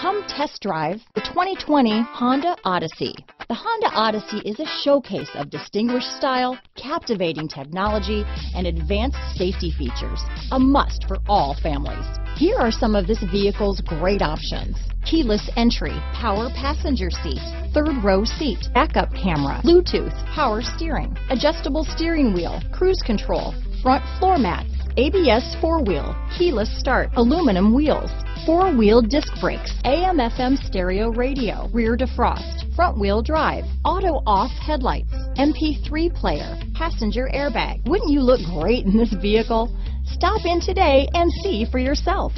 Come test drive the 2020 Honda Odyssey. The Honda Odyssey is a showcase of distinguished style, captivating technology, and advanced safety features. A must for all families. Here are some of this vehicle's great options: keyless entry, power passenger seat, third row seat, backup camera, Bluetooth, power steering, adjustable steering wheel, cruise control, front floor mats, ABS four-wheel, keyless start, aluminum wheels, four-wheel disc brakes, AM/FM stereo radio, rear defrost, front-wheel drive, auto-off headlights, MP3 player, passenger airbag. Wouldn't you look great in this vehicle? Stop in today and see for yourself.